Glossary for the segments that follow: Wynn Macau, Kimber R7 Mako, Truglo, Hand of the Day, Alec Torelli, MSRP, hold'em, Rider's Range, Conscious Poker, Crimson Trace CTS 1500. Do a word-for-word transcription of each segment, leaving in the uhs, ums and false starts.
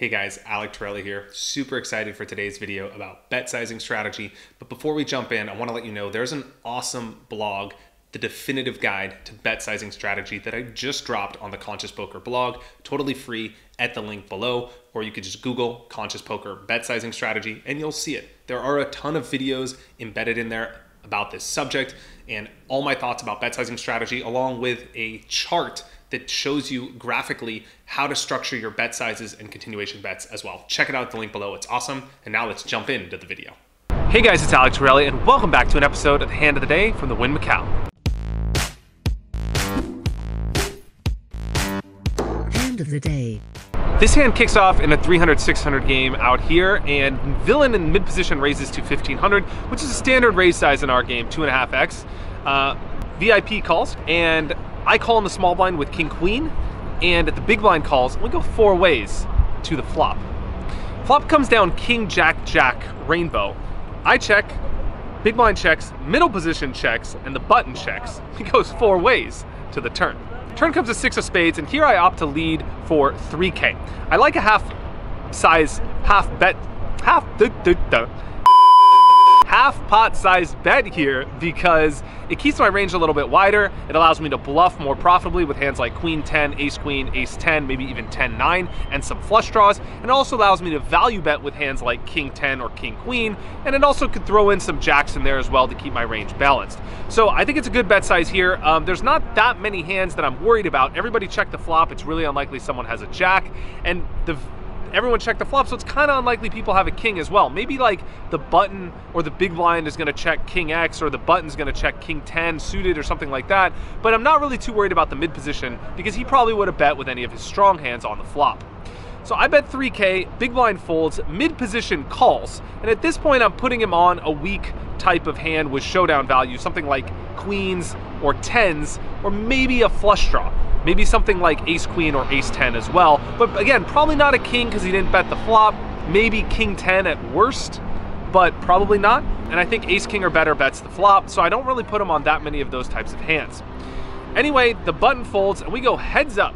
Hey guys, Alec Torelli here, super excited for today's video about bet sizing strategy. But before we jump in, I wanna let you know there's an awesome blog, The Definitive Guide to Bet Sizing Strategy, that I just dropped on the Conscious Poker blog, totally free at the link below, or you could just Google Conscious Poker bet sizing strategy and you'll see it. There are a ton of videos embedded in there about this subject and all my thoughts about bet sizing strategy, along with a chart that shows you graphically how to structure your bet sizes and continuation bets as well. Check it out at the link below, it's awesome. And now let's jump into the video. Hey guys, it's Alec Torelli and welcome back to an episode of the Hand of the Day from the Wynn Macau. Hand of the Day. This hand kicks off in a three hundred six hundred game out here, and villain in mid-position raises to fifteen hundred, which is a standard raise size in our game, two and a half X. Uh, V I P calls, and I call in the small blind with King Queen, and the big blind calls, we go four ways to the flop. Flop comes down King Jack Jack Rainbow. I check, big blind checks, middle position checks, and the button checks. He goes four ways to the turn. Turn comes a six of spades, and here I opt to lead for three K. I like a half size, half bet, half duh, duh, duh, half pot size bet here because it keeps my range a little bit wider. It allows me to bluff more profitably with hands like Queen ten, Ace Queen, Ace ten, maybe even ten nine, and some flush draws. And it also allows me to value bet with hands like King ten or King Queen. And it also could throw in some jacks in there as well to keep my range balanced. So I think it's a good bet size here. Um, there's not that many hands that I'm worried about. Everybody checked the flop. It's really unlikely someone has a jack, and the everyone checked the flop, so it's kind of unlikely people have a king as well. Maybe like the button or the big blind is going to check King X, or the button's going to check King ten suited or something like that, but I'm not really too worried about the mid position because he probably would have bet with any of his strong hands on the flop. So I bet three K, big blind folds, mid position calls, and at this point I'm putting him on a weak type of hand with showdown value, something like queens or tens, or maybe a flush draw. Maybe something like Ace Queen or Ace ten as well. But again, probably not a king because he didn't bet the flop. Maybe King ten at worst, but probably not. And I think Ace King or better bets the flop, so I don't really put him on that many of those types of hands. Anyway, the button folds and we go heads up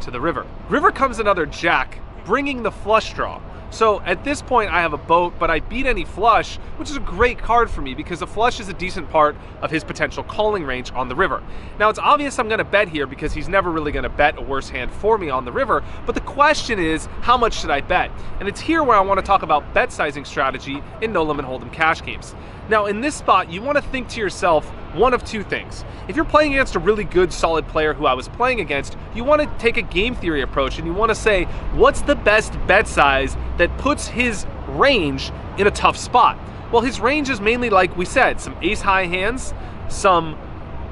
to the river. River comes another jack, bringing the flush draw. So at this point I have a boat, but I beat any flush, which is a great card for me because a flush is a decent part of his potential calling range on the river. Now it's obvious I'm gonna bet here because he's never really gonna bet a worse hand for me on the river, but the question is, how much should I bet? And it's here where I wanna talk about bet sizing strategy in no limit hold'em cash games. Now in this spot, you wanna think to yourself one of two things. If you're playing against a really good solid player who I was playing against, you wanna take a game theory approach and you wanna say, what's the best bet size that that puts his range in a tough spot? Well, his range is mainly, like we said, some ace high hands, some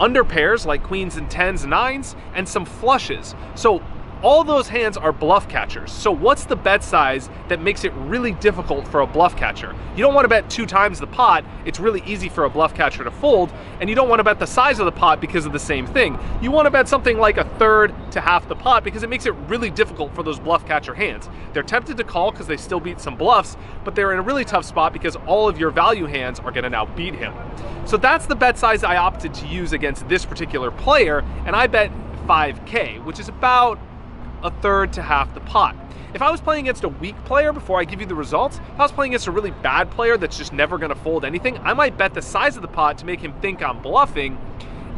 under pairs like queens and tens and nines, and some flushes. So all those hands are bluff catchers. So what's the bet size that makes it really difficult for a bluff catcher? You don't want to bet two times the pot. It's really easy for a bluff catcher to fold, and you don't want to bet the size of the pot because of the same thing. You want to bet something like a third to half the pot because it makes it really difficult for those bluff catcher hands. They're tempted to call because they still beat some bluffs, but they're in a really tough spot because all of your value hands are going to now beat him. So that's the bet size I opted to use against this particular player, and I bet five K, which is about a third to half the pot. If I was playing against a weak player, before I give you the results, if I was playing against a really bad player that's just never gonna fold anything, I might bet the size of the pot to make him think I'm bluffing,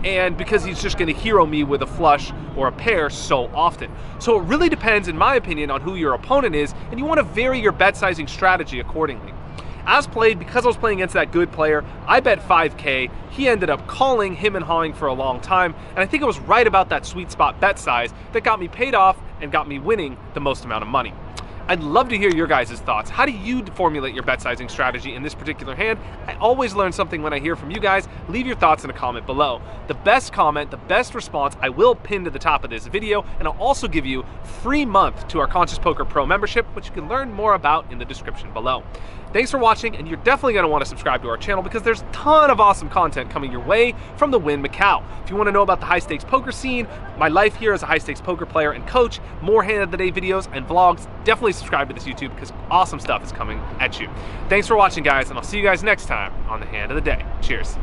and because he's just gonna hero me with a flush or a pair so often. So it really depends, in my opinion, on who your opponent is, and you wanna vary your bet sizing strategy accordingly. As played, because I was playing against that good player, I bet five K, he ended up calling, him and hawing for a long time, and I think it was right about that sweet spot bet size that got me paid off and got me winning the most amount of money. I'd love to hear your guys' thoughts. How do you formulate your bet sizing strategy in this particular hand? I always learn something when I hear from you guys. Leave your thoughts in a comment below. The best comment, the best response, I will pin to the top of this video, and I'll also give you a free month to our Conscious Poker Pro membership, which you can learn more about in the description below. Thanks for watching, and you're definitely gonna wanna subscribe to our channel because there's a ton of awesome content coming your way from the Wynn Macau. If you wanna know about the high stakes poker scene, my life here as a high stakes poker player and coach, more Hand of the Day videos and vlogs, definitely subscribe to this YouTube because awesome stuff is coming at you. Thanks for watching, guys, and I'll see you guys next time on the Hand of the Day. Cheers.